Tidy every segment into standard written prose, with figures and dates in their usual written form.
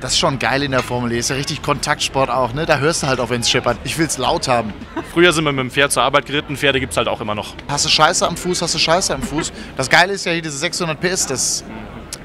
Das ist schon geil in der Formel E, ist ja richtig Kontaktsport auch, ne? Da hörst du halt auch, wenn es scheppert. Ich will es laut haben. Früher sind wir mit dem Pferd zur Arbeit geritten, Pferde gibt es halt auch immer noch. Hast du Scheiße am Fuß, hast du Scheiße am Fuß. Das Geile ist ja hier diese 600 PS,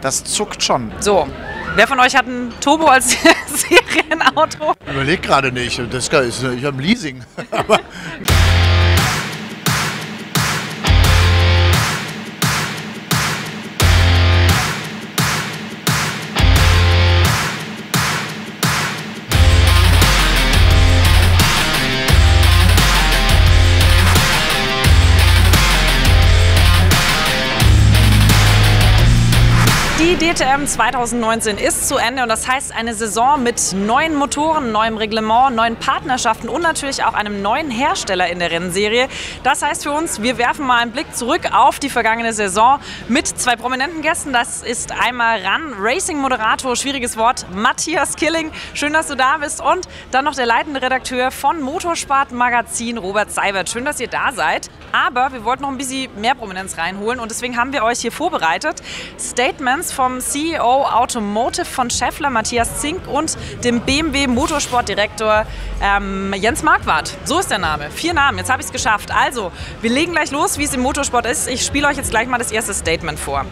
das zuckt schon. So, wer von euch hat einen Turbo als Serienauto? Überleg gerade nicht, das ist, ich habe ein Leasing. Aber die DTM 2019 ist zu Ende und das heißt eine Saison mit neuen Motoren, neuem Reglement, neuen Partnerschaften und natürlich auch einem neuen Hersteller in der Rennserie. Das heißt für uns, wir werfen mal einen Blick zurück auf die vergangene Saison mit zwei prominenten Gästen. Das ist einmal Run Racing-Moderator, schwieriges Wort, Matthias Killing. Schön, dass du da bist. Und dann noch der leitende Redakteur von Motorsport Magazin, Robert Seiwert. Schön, dass ihr da seid. Aber wir wollten noch ein bisschen mehr Prominenz reinholen und deswegen haben wir euch hier vorbereitet Statements vom CEO Automotive von Schaeffler, Matthias Zink, und dem BMW Motorsportdirektor Jens Marquardt. So ist der Name. 4 Namen, jetzt habe ich es geschafft. Also, wir legen gleich los, wie es im Motorsport ist. Ich spiele euch jetzt gleich mal das erste Statement vor.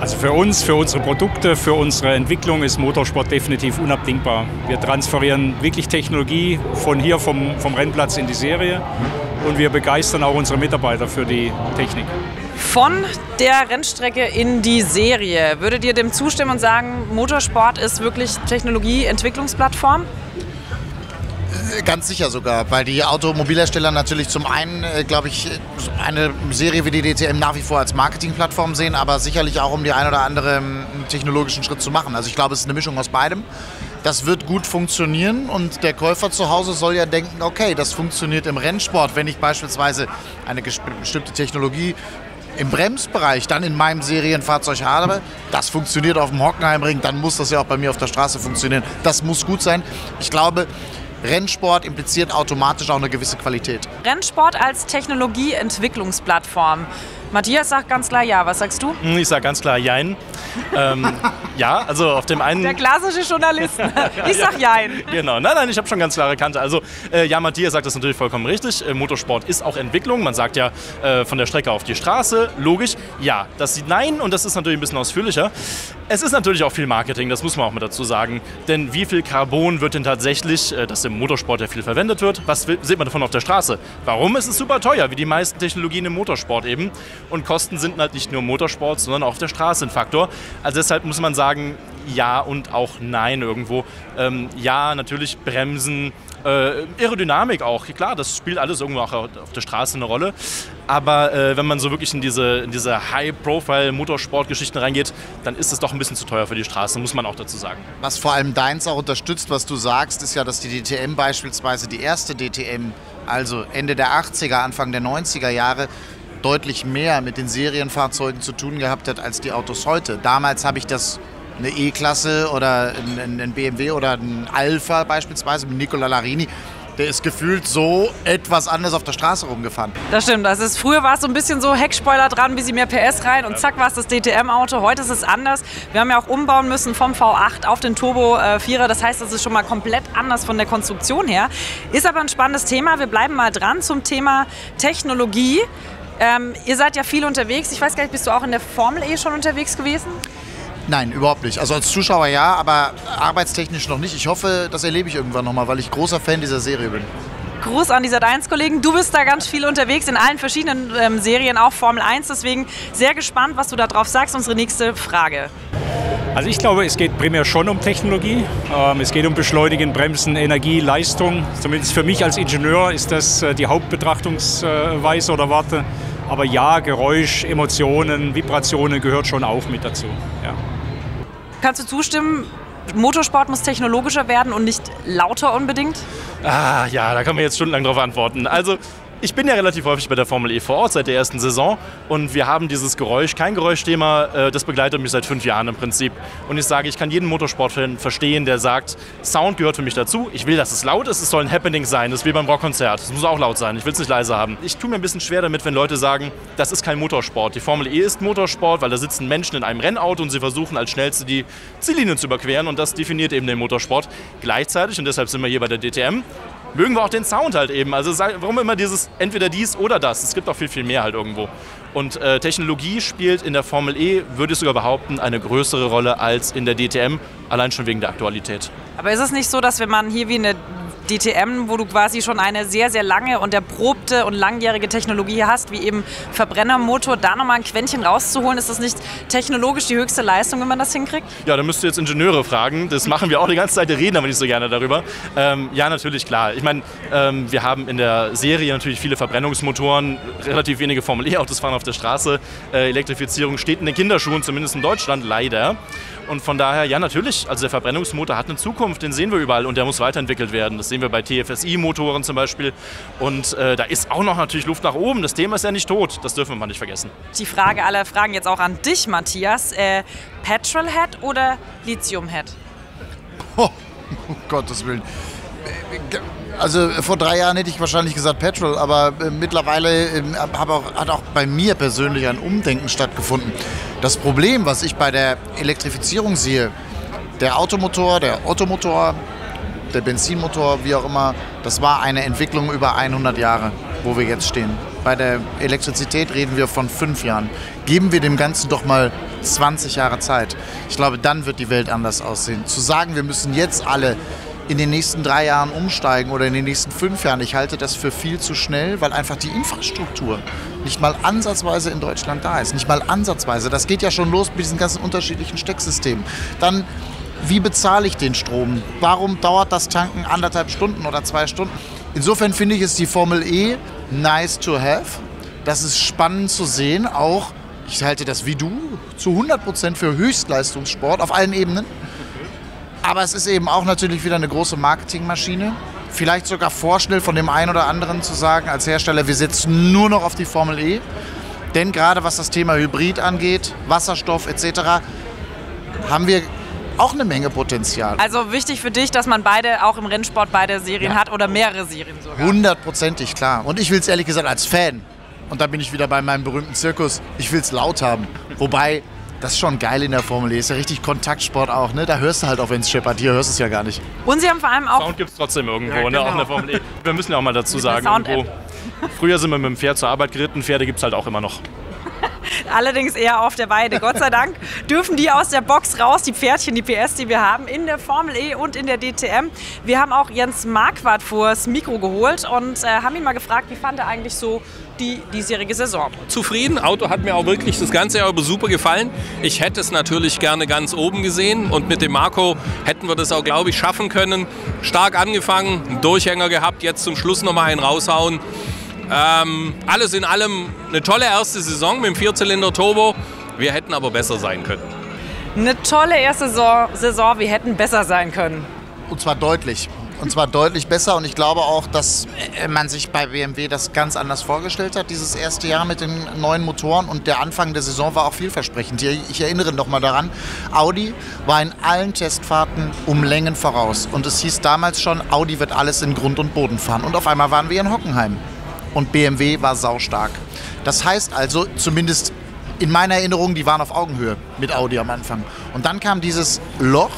Also für uns, für unsere Produkte, für unsere Entwicklung ist Motorsport definitiv unabdingbar. Wir transferieren wirklich Technologie von hier, vom Rennplatz in die Serie, und wir begeistern auch unsere Mitarbeiter für die Technik. Von der Rennstrecke in die Serie. Würdet ihr dem zustimmen und sagen, Motorsport ist wirklich Technologieentwicklungsplattform? Ganz sicher sogar, weil die Automobilhersteller natürlich zum einen, glaube ich, eine Serie wie die DTM nach wie vor als Marketingplattform sehen, aber sicherlich auch, um die ein oder andere technologischen Schritt zu machen. Also ich glaube, es ist eine Mischung aus beidem. Das wird gut funktionieren und der Käufer zu Hause soll ja denken, okay, das funktioniert im Rennsport, wenn ich beispielsweise eine bestimmte Technologie im Bremsbereich dann in meinem Serienfahrzeug habe, das funktioniert auf dem Hockenheimring, dann muss das ja auch bei mir auf der Straße funktionieren. Das muss gut sein. Ich glaube, Rennsport impliziert automatisch auch eine gewisse Qualität. Rennsport als Technologieentwicklungsplattform. Matthias sagt ganz klar ja. Was sagst du? Ich sage ganz klar jein. Ja, also auf dem einen... Der klassische Journalist. Ich sage jein. Genau. Nein, ich habe schon ganz klare Kante. Also ja, Matthias sagt das natürlich vollkommen richtig. Motorsport ist auch Entwicklung. Man sagt ja von der Strecke auf die Straße. Logisch. Ja, das sieht nein, und das ist natürlich ein bisschen ausführlicher. Es ist natürlich auch viel Marketing, das muss man auch mit dazu sagen. Denn wie viel Carbon wird denn tatsächlich, das im Motorsport ja viel verwendet wird, was sieht man davon auf der Straße? Warum ist es super teuer, wie die meisten Technologien im Motorsport eben? Und Kosten sind halt nicht nur im Motorsport, sondern auch auf der Straße ein Faktor. Also deshalb muss man sagen, ja und auch nein irgendwo. Ja, natürlich Bremsen, Aerodynamik auch, klar, das spielt alles irgendwo auch auf der Straße eine Rolle. Aber wenn man so wirklich in diese High-Profile-Motorsport-Geschichten reingeht, dann ist es doch ein bisschen zu teuer für die Straße, muss man auch dazu sagen. Was vor allem deins auch unterstützt, was du sagst, ist ja, dass die DTM beispielsweise, die erste DTM, also Ende der 80er, Anfang der 90er Jahre, deutlich mehr mit den Serienfahrzeugen zu tun gehabt hat als die Autos heute. Damals habe ich das eine E-Klasse oder ein BMW oder ein Alpha beispielsweise mit Nicola Larini. Der ist gefühlt so etwas anders auf der Straße rumgefahren. Das stimmt. Das ist, früher war es so ein bisschen so Heckspoiler dran, bisschen mehr PS rein und zack war es das DTM-Auto. Heute ist es anders. Wir haben ja auch umbauen müssen vom V8 auf den Turbo 4er. Das heißt, das ist schon mal komplett anders von der Konstruktion her. Ist aber ein spannendes Thema. Wir bleiben mal dran zum Thema Technologie. Ihr seid ja viel unterwegs. Ich weiß gar nicht, bist du auch in der Formel E schon unterwegs gewesen? Nein, überhaupt nicht. Also als Zuschauer ja, aber arbeitstechnisch noch nicht. Ich hoffe, das erlebe ich irgendwann nochmal, weil ich großer Fan dieser Serie bin. Gruß an die Sat1-Kollegen. Du bist da ganz viel unterwegs in allen verschiedenen Serien, auch Formel 1. Deswegen sehr gespannt, was du da drauf sagst. Unsere nächste Frage. Also ich glaube, es geht primär schon um Technologie. Es geht um Beschleunigen, Bremsen, Energie, Leistung. Zumindest für mich als Ingenieur ist das die Hauptbetrachtungsweise oder Warte. Aber ja, Geräusch, Emotionen, Vibrationen gehört schon auch mit dazu. Ja. Kannst du zustimmen? Motorsport muss technologischer werden und nicht lauter unbedingt? Ah ja, da kann man jetzt stundenlang drauf antworten. Also Ich bin ja relativ häufig bei der Formel E vor Ort seit der ersten Saison und wir haben dieses Geräusch, kein Geräuschthema, das begleitet mich seit 5 Jahren im Prinzip. Und ich sage, ich kann jeden Motorsportfan verstehen, der sagt, Sound gehört für mich dazu, ich will, dass es laut ist, es soll ein Happening sein, das ist wie beim Rockkonzert, es muss auch laut sein, ich will es nicht leise haben. Ich tue mir ein bisschen schwer damit, wenn Leute sagen, das ist kein Motorsport. Die Formel E ist Motorsport, weil da sitzen Menschen in einem Rennauto und sie versuchen als Schnellste die Ziellinie zu überqueren und das definiert eben den Motorsport. Gleichzeitig, und deshalb sind wir hier bei der DTM, mögen wir auch den Sound halt eben. Also warum immer dieses entweder dies oder das? Es gibt auch viel, viel mehr halt irgendwo. Und Technologie spielt in der Formel E, würde ich sogar behaupten, eine größere Rolle als in der DTM, allein schon wegen der Aktualität. Aber ist es nicht so, dass wenn man hier wie eine DTM, wo du quasi schon eine sehr, sehr lange und erprobte und langjährige Technologie hast, wie eben Verbrennermotor, da nochmal ein Quäntchen rauszuholen, ist das nicht technologisch die höchste Leistung, wenn man das hinkriegt? Ja, da müsst ihr jetzt Ingenieure fragen, das machen wir auch die ganze Zeit, wir reden aber nicht so gerne darüber. Ja, natürlich, klar. Ich meine, wir haben in der Serie natürlich viele Verbrennungsmotoren, relativ wenige Formel E-Autos fahren auf der Straße, Elektrifizierung steht in den Kinderschuhen, zumindest in Deutschland, leider. Und von daher, ja natürlich, also der Verbrennungsmotor hat eine Zukunft, den sehen wir überall und der muss weiterentwickelt werden. Das sehen wir bei TFSI-Motoren zum Beispiel und da ist auch noch natürlich Luft nach oben. Das Thema ist ja nicht tot, das dürfen wir mal nicht vergessen. Die Frage aller Fragen jetzt auch an dich, Matthias. Petrolhead oder Lithiumhead? Oh, um Gottes Willen. Also vor 3 Jahren hätte ich wahrscheinlich gesagt Petrol, aber mittlerweile hat auch bei mir persönlich ein Umdenken stattgefunden. Das Problem, was ich bei der Elektrifizierung sehe, der Automotor, der Ottomotor, der Benzinmotor, wie auch immer, das war eine Entwicklung über 100 Jahre, wo wir jetzt stehen. Bei der Elektrizität reden wir von 5 Jahren. Geben wir dem Ganzen doch mal 20 Jahre Zeit. Ich glaube, dann wird die Welt anders aussehen. Zu sagen, wir müssen jetzt alle in den nächsten 3 Jahren umsteigen oder in den nächsten 5 Jahren. Ich halte das für viel zu schnell, weil einfach die Infrastruktur nicht mal ansatzweise in Deutschland da ist. Nicht mal ansatzweise. Das geht ja schon los mit diesen ganzen unterschiedlichen Stecksystemen. Dann, wie bezahle ich den Strom? Warum dauert das Tanken 1,5 Stunden oder 2 Stunden? Insofern finde ich, ist die Formel E nice to have. Das ist spannend zu sehen. Auch, ich halte das wie du zu 100% für Höchstleistungssport auf allen Ebenen. Aber es ist eben auch natürlich wieder eine große Marketingmaschine. Vielleicht sogar vorschnell von dem einen oder anderen zu sagen, als Hersteller, wir setzen nur noch auf die Formel E. Denn gerade was das Thema Hybrid angeht, Wasserstoff etc., haben wir auch eine Menge Potenzial. Also wichtig für dich, dass man beide, auch im Rennsport, beide Serien hat oder mehrere Serien sogar. 100%ig, klar. Und ich will es ehrlich gesagt als Fan, und da bin ich wieder bei meinem berühmten Zirkus, ich will es laut haben. Wobei, das ist schon geil in der Formel E, ist ja richtig Kontaktsport auch, ne? Da hörst du halt auch, wenn es scheppert, hier hörst du es ja gar nicht. Und sie haben vor allem auch... Sound gibt es trotzdem irgendwo, ja, genau, ne? Auch in der Formel E. Wir müssen ja auch mal dazu sagen, irgendwo. Früher sind wir mit dem Pferd zur Arbeit geritten, Pferde gibt es halt auch immer noch. Allerdings eher auf der Weide. Gott sei Dank dürfen die aus der Box raus, die Pferdchen, die PS, die wir haben, in der Formel E und in der DTM. Wir haben auch Jens Marquardt vors Mikro geholt und haben ihn mal gefragt, wie fand er eigentlich so die diesjährige Saison? Zufrieden. Auto hat mir auch wirklich das ganze Jahr über super gefallen. Ich hätte es natürlich gerne ganz oben gesehen und mit dem Marco hätten wir das auch, glaube ich, schaffen können. Stark angefangen, einen Durchhänger gehabt, jetzt zum Schluss nochmal einen raushauen. Alles in allem eine tolle erste Saison mit dem 4-Zylinder-Turbo. Wir hätten aber besser sein können. Eine tolle erste Saison, wir hätten besser sein können. Und zwar deutlich. Und zwar deutlich besser. Und ich glaube auch, dass man sich bei BMW das ganz anders vorgestellt hat, dieses erste Jahr mit den neuen Motoren. Und der Anfang der Saison war auch vielversprechend. Ich erinnere noch mal daran, Audi war in allen Testfahrten um Längen voraus. Und es hieß damals schon, Audi wird alles in Grund und Boden fahren. Und auf einmal waren wir in Hockenheim. Und BMW war saustark. Das heißt also, zumindest in meiner Erinnerung, die waren auf Augenhöhe mit Audi am Anfang. Und dann kam dieses Loch,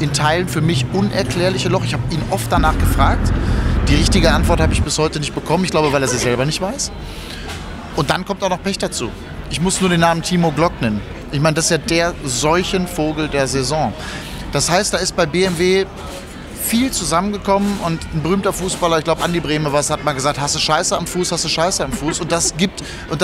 in Teilen für mich unerklärliche Loch. Ich habe ihn oft danach gefragt. Die richtige Antwort habe ich bis heute nicht bekommen. Ich glaube, weil er sie selber nicht weiß. Und dann kommt auch noch Pech dazu. Ich muss nur den Namen Timo Glock nennen. Ich meine, das ist ja der Seuchenvogel der Saison. Das heißt, da ist bei BMW viel zusammengekommen und ein berühmter Fußballer, ich glaube Andi Breme, was hat mal gesagt, hast du Scheiße am Fuß, hast du Scheiße am Fuß, und das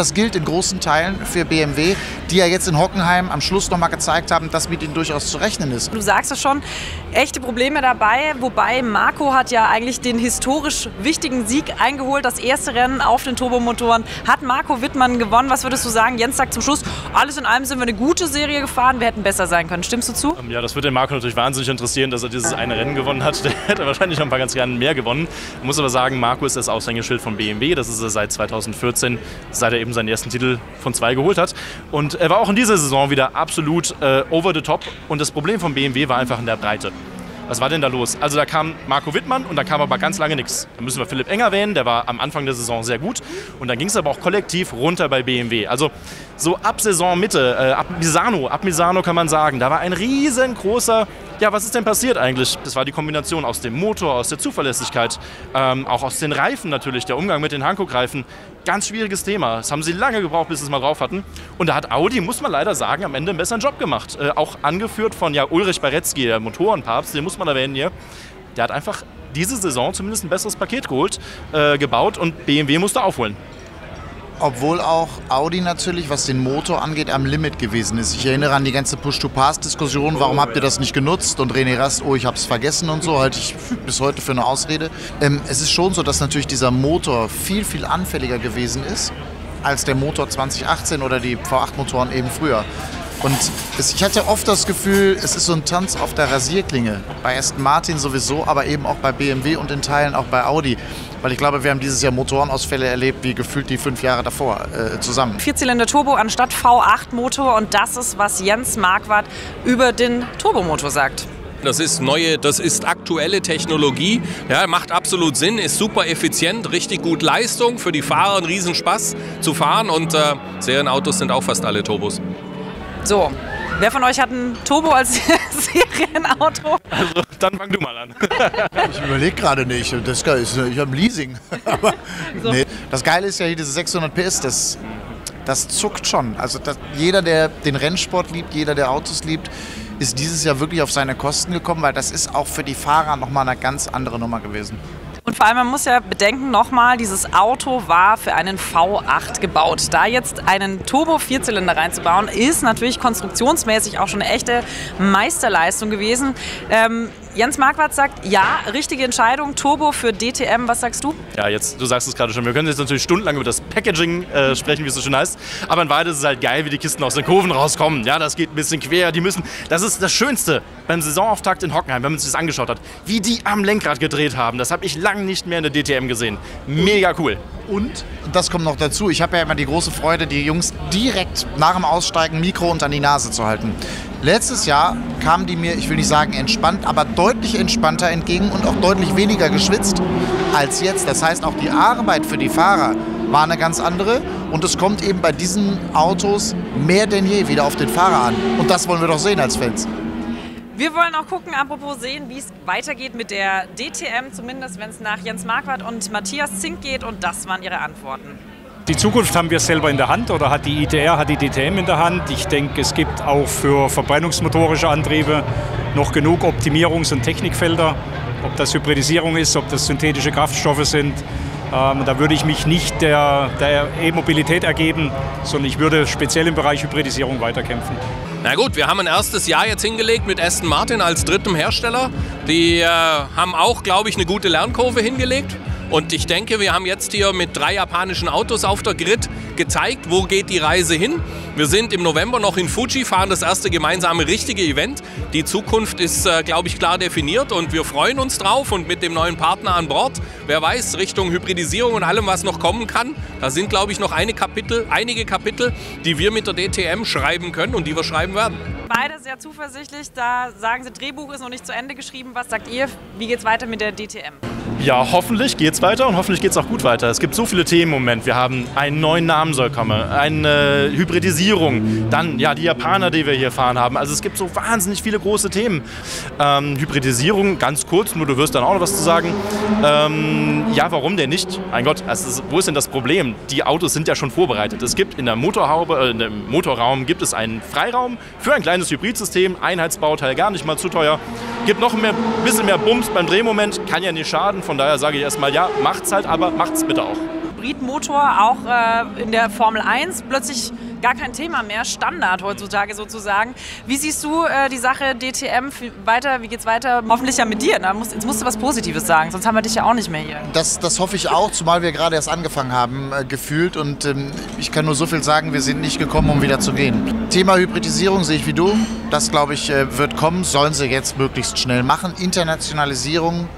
gilt in großen Teilen für BMW, die ja jetzt in Hockenheim am Schluss nochmal gezeigt haben, dass mit ihnen durchaus zu rechnen ist. Du sagst es schon, echte Probleme dabei, wobei Marco hat ja eigentlich den historisch wichtigen Sieg eingeholt, das erste Rennen auf den Turbomotoren hat Marco Wittmann gewonnen. Was würdest du sagen? Jens sagt zum Schluss, alles in allem sind wir eine gute Serie gefahren, wir hätten besser sein können. Stimmst du zu? Ja, das wird den Marco natürlich wahnsinnig interessieren, dass er dieses eine Rennen gewonnen hat. hat, der hätte wahrscheinlich noch ein paar ganz gerne mehr gewonnen. Ich muss aber sagen, Marco ist das Aushängeschild von BMW. Das ist er seit 2014, seit er eben seinen ersten Titel von 2 geholt hat. Und er war auch in dieser Saison wieder absolut over the top. Und das Problem von BMW war einfach in der Breite. Was war denn da los? Also da kam Marco Wittmann und da kam aber ganz lange nichts. Da müssen wir Philipp Eng erwähnen, der war am Anfang der Saison sehr gut. Und dann ging es aber auch kollektiv runter bei BMW. Also so ab Saisonmitte, ab Misano kann man sagen, da war ein riesengroßer, ja, was ist denn passiert eigentlich? Das war die Kombination aus dem Motor, aus der Zuverlässigkeit, auch aus den Reifen natürlich, der Umgang mit den Hankook-Reifen. Ganz schwieriges Thema. Das haben sie lange gebraucht, bis sie es mal drauf hatten. Und da hat Audi, muss man leider sagen, am Ende einen besseren Job gemacht. Auch angeführt von ja, Ulrich Baretzky, der Motorenpapst, den muss man erwähnen hier, der hat einfach diese Saison zumindest ein besseres Paket geholt, gebaut und BMW musste aufholen. Obwohl auch Audi natürlich, was den Motor angeht, am Limit gewesen ist. Ich erinnere an die ganze Push-to-Pass-Diskussion, warum habt ihr das nicht genutzt? Und René Rast, oh, ich hab's vergessen und so, halte ich bis heute für eine Ausrede. Es ist schon so, dass natürlich dieser Motor viel, viel anfälliger gewesen ist, als der Motor 2018 oder die V8-Motoren eben früher. Und ich hatte oft das Gefühl, es ist so ein Tanz auf der Rasierklinge. Bei Aston Martin sowieso, aber eben auch bei BMW und in Teilen auch bei Audi. Weil ich glaube, wir haben dieses Jahr Motorenausfälle erlebt, wie gefühlt die 5 Jahre davor zusammen. 4-Zylinder-Turbo anstatt V8-Motor und das ist, was Jens Marquardt über den Turbomotor sagt. Das ist neue, das ist aktuelle Technologie, ja, macht absolut Sinn, ist super effizient, richtig gut Leistung, für die Fahrer ein Riesenspaß zu fahren und Serienautos sind auch fast alle Turbos. So, wer von euch hat ein Turbo als Serienauto? Also, dann fang du mal an. Ich überlege gerade nicht. Das ist, ich habe ein Leasing. Aber so. Nee. Das Geile ist ja hier diese 600 PS, das zuckt schon. Also jeder, der den Rennsport liebt, jeder, der Autos liebt, ist dieses Jahr wirklich auf seine Kosten gekommen, weil das ist auch für die Fahrer nochmal eine ganz andere Nummer gewesen. Und vor allem, man muss ja bedenken nochmal, dieses Auto war für einen V8 gebaut. Da jetzt einen Turbo-Vierzylinder reinzubauen, ist natürlich konstruktionsmäßig auch schon eine echte Meisterleistung gewesen. Jens Marquardt sagt, ja, richtige Entscheidung, Turbo für DTM, was sagst du? Ja, jetzt, du sagst es gerade schon, wir können jetzt natürlich stundenlang über das Packaging sprechen, wie es so schön heißt, aber in Wahrheit ist es halt geil, wie die Kisten aus den Kurven rauskommen. Ja, das geht ein bisschen quer, die müssen, das ist das Schönste beim Saisonauftakt in Hockenheim, wenn man sich das angeschaut hat, wie die am Lenkrad gedreht haben, das habe ich lange nicht mehr in der DTM gesehen. Mega cool. Und das kommt noch dazu, ich habe ja immer die große Freude, die Jungs direkt nach dem Aussteigen Mikro unter die Nase zu halten. Letztes Jahr kamen die mir, ich will nicht sagen entspannt, aber deutlich entspannter entgegen und auch deutlich weniger geschwitzt als jetzt. Das heißt, auch die Arbeit für die Fahrer war eine ganz andere und es kommt eben bei diesen Autos mehr denn je wieder auf den Fahrer an. Und das wollen wir doch sehen als Fans. Wir wollen auch gucken, apropos sehen, wie es weitergeht mit der DTM, zumindest wenn es nach Jens Marquardt und Matthias Zink geht und das waren ihre Antworten. Die Zukunft haben wir selber in der Hand oder hat die ITR, hat die DTM in der Hand. Ich denke, es gibt auch für verbrennungsmotorische Antriebe noch genug Optimierungs- und Technikfelder. Ob das Hybridisierung ist, ob das synthetische Kraftstoffe sind, da würde ich mich nicht der E-Mobilität ergeben, sondern ich würde speziell im Bereich Hybridisierung weiterkämpfen. Na gut, wir haben ein erstes Jahr jetzt hingelegt mit Aston Martin als drittem Hersteller. Die haben auch, glaube ich, eine gute Lernkurve hingelegt. Und ich denke, wir haben jetzt hier mit 3 japanischen Autos auf der Grid gezeigt, wo geht die Reise hin. Wir sind im November noch in Fuji, fahren das erste gemeinsame richtige Event. Die Zukunft ist, glaube ich, klar definiert und wir freuen uns drauf. Und mit dem neuen Partner an Bord, wer weiß, Richtung Hybridisierung und allem, was noch kommen kann, da sind, glaube ich, noch einige Kapitel, die wir mit der DTM schreiben können und die wir schreiben werden. Beide sehr zuversichtlich, da sagen sie, Drehbuch ist noch nicht zu Ende geschrieben. Was sagt ihr, wie geht's weiter mit der DTM? Ja, hoffentlich geht's weiter und hoffentlich geht's auch gut weiter. Es gibt so viele Themen im Moment. Wir haben einen neuen Namen soll kommen, eine Hybridisierung, dann ja die Japaner, die wir hier fahren haben. Also es gibt so wahnsinnig viele große Themen. Hybridisierung, ganz kurz, nur du wirst dann auch noch was zu sagen. Ja, warum denn nicht? Mein Gott, also, wo ist denn das Problem? Die Autos sind ja schon vorbereitet. Es gibt in der Motorhaube, im Motorraum gibt es einen Freiraum für ein kleines Hybridsystem, Einheitsbauteil gar nicht mal zu teuer. Gibt noch ein bisschen mehr Bums beim Drehmoment, kann ja nicht schaden. Von daher sage ich erstmal, ja, macht's halt, aber macht's bitte auch. Hybridmotor auch in der Formel 1. Plötzlich gar kein Thema mehr, Standard heutzutage sozusagen. Wie siehst du die Sache DTM weiter? Wie geht's weiter? Hoffentlich ja mit dir. Jetzt musst du was Positives sagen, sonst haben wir dich ja auch nicht mehr hier. Das hoffe ich auch, zumal wir gerade erst angefangen haben, gefühlt. Und ich kann nur so viel sagen, wir sind nicht gekommen, um wieder zu gehen. Thema Hybridisierung sehe ich wie du. Das, glaube ich, wird kommen. Sollen sie jetzt möglichst schnell machen. Internationalisierung,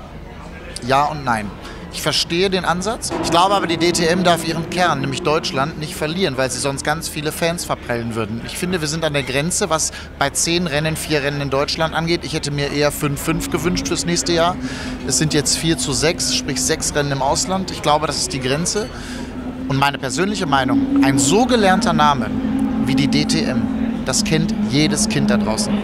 ja und nein. Ich verstehe den Ansatz. Ich glaube aber, die DTM darf ihren Kern, nämlich Deutschland, nicht verlieren, weil sie sonst ganz viele Fans verprellen würden. Ich finde, wir sind an der Grenze, was bei 10 Rennen, 4 Rennen in Deutschland angeht. Ich hätte mir eher 5-5 gewünscht fürs nächste Jahr. Es sind jetzt 4:6, sprich 6 Rennen im Ausland. Ich glaube, das ist die Grenze. Und meine persönliche Meinung, ein so gelernter Name wie die DTM, das kennt jedes Kind da draußen.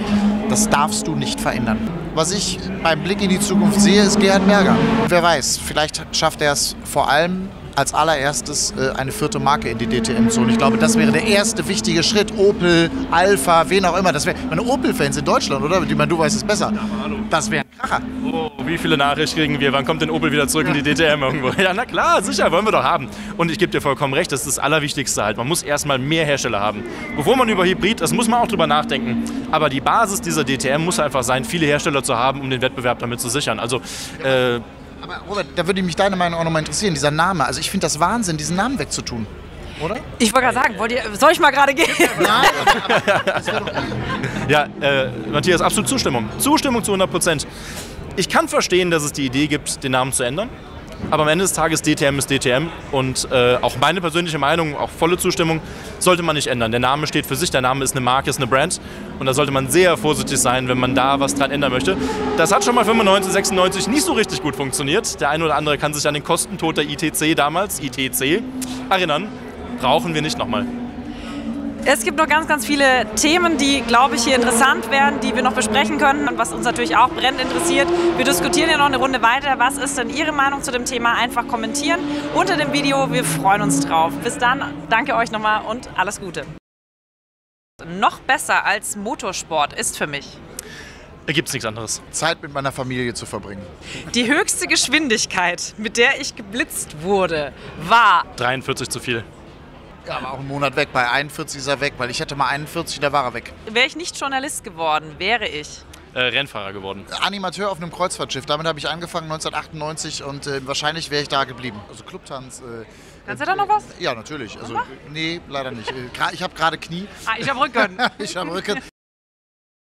Das darfst du nicht verändern. Was ich beim Blick in die Zukunft sehe, ist Gerhard Berger. Wer weiß, vielleicht schafft er es vor allem als allererstes eine 4. Marke in die DTM zu. Und ich glaube, das wäre der erste wichtige Schritt. Opel, Alpha, wen auch immer. Das wäre, meine Opel-Fans in Deutschland, oder? Ich meine, du weißt es besser. Das wäre ein Kracher. Oh, wie viele Nachrichten kriegen wir? Wann kommt denn Opel wieder zurück in die DTM irgendwo? Ja, na klar, sicher, wollen wir doch haben. Und ich gebe dir vollkommen recht, das ist das Allerwichtigste halt. Man muss erstmal mehr Hersteller haben. Bevor man über Hybrid, das muss man auch drüber nachdenken. Aber die Basis dieser DTM muss einfach sein, viele Hersteller zu haben, um den Wettbewerb damit zu sichern. Also, aber Robert, da würde mich deine Meinung auch nochmal interessieren, dieser Name. Also ich finde das Wahnsinn, diesen Namen wegzutun, oder? Ich wollte gerade sagen, soll ich mal gerade gehen? Nein. Ja, Matthias, absolut Zustimmung. Zustimmung zu 100%. Ich kann verstehen, dass es die Idee gibt, den Namen zu ändern. Aber am Ende des Tages, DTM ist DTM. Und auch meine persönliche Meinung, auch volle Zustimmung, sollte man nicht ändern. Der Name steht für sich, der Name ist eine Marke, ist eine Brand. Und da sollte man sehr vorsichtig sein, wenn man da was dran ändern möchte. Das hat schon mal 95, 96 nicht so richtig gut funktioniert. Der eine oder andere kann sich an den Kostentod der ITC damals, erinnern. Brauchen wir nicht nochmal. Es gibt noch ganz, ganz viele Themen, die, glaube ich, hier interessant werden, die wir noch besprechen können und was uns natürlich auch brennend interessiert. Wir diskutieren ja noch eine Runde weiter. Was ist denn Ihre Meinung zu dem Thema? Einfach kommentieren unter dem Video. Wir freuen uns drauf. Bis dann, danke euch nochmal und alles Gute. Noch besser als Motorsport ist für mich: Da gibt es nichts anderes. Zeit mit meiner Familie zu verbringen. Die höchste Geschwindigkeit, mit der ich geblitzt wurde, war 43 zu viel. Ja, aber auch einen Monat weg. Bei 41 ist er weg, weil ich hätte mal 41, da war er weg. Wäre ich nicht Journalist geworden, wäre ich Rennfahrer geworden. Animateur auf einem Kreuzfahrtschiff. Damit habe ich angefangen 1998 und wahrscheinlich wäre ich da geblieben. Also Clubtanz. Kannst du da noch was? Ja, natürlich. Also, nee, leider nicht. Ich habe gerade Knie. Ah, ich habe Rücken. Ich habe Rücken.